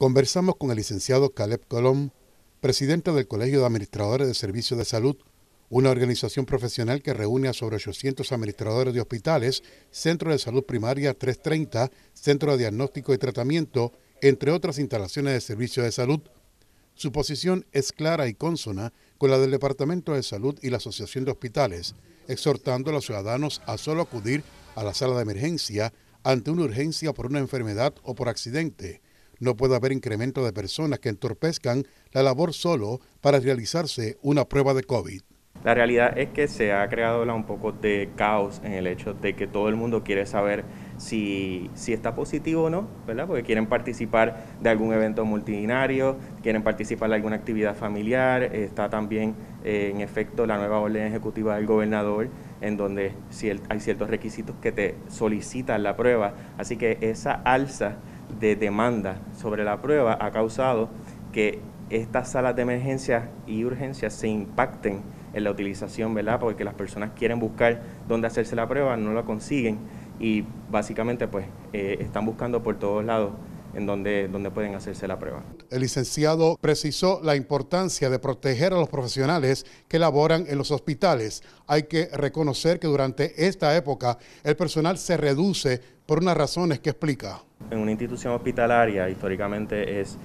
Conversamos con el licenciado Caleb Colom, presidente del Colegio de Administradores de Servicios de Salud, una organización profesional que reúne a sobre 800 administradores de hospitales, Centro de Salud Primaria 330, Centro de Diagnóstico y Tratamiento, entre otras instalaciones de servicios de salud. Su posición es clara y consona con la del Departamento de Salud y la Asociación de Hospitales, exhortando a los ciudadanos a solo acudir a la sala de emergencia ante una urgencia por una enfermedad o por accidente. No puede haber incremento de personas que entorpezcan la labor solo para realizarse una prueba de COVID. La realidad es que se ha creado un poco de caos en el hecho de que todo el mundo quiere saber si está positivo o no, ¿verdad? Porque quieren participar de algún evento multitudinario, quieren participar de alguna actividad familiar. Está también en efecto la nueva orden ejecutiva del gobernador, en donde hay ciertos requisitos que te solicitan la prueba. Así que esa alza de demanda sobre la prueba ha causado que estas salas de emergencia y urgencias se impacten en la utilización, ¿verdad? Porque las personas quieren buscar dónde hacerse la prueba, no la consiguen y básicamente pues están buscando por todos lados en donde pueden hacerse la prueba. El licenciado precisó la importancia de proteger a los profesionales que laboran en los hospitales. Hay que reconocer que durante esta época el personal se reduce por unas razones que explica. En una institución hospitalaria históricamente es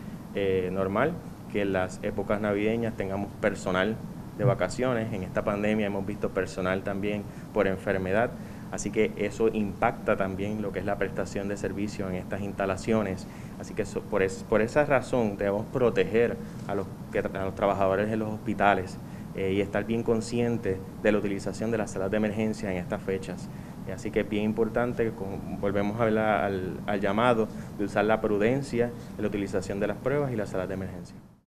normal que en las épocas navideñas tengamos personal de vacaciones. En esta pandemia hemos visto personal también por enfermedad, así que eso impacta también lo que es la prestación de servicio en estas instalaciones. Así que por esa razón debemos proteger a los trabajadores de los hospitales y estar bien conscientes de la utilización de las salas de emergencia en estas fechas. Así que es bien importante, volvemos a hablar al llamado de usar la prudencia en la utilización de las pruebas y las salas de emergencia.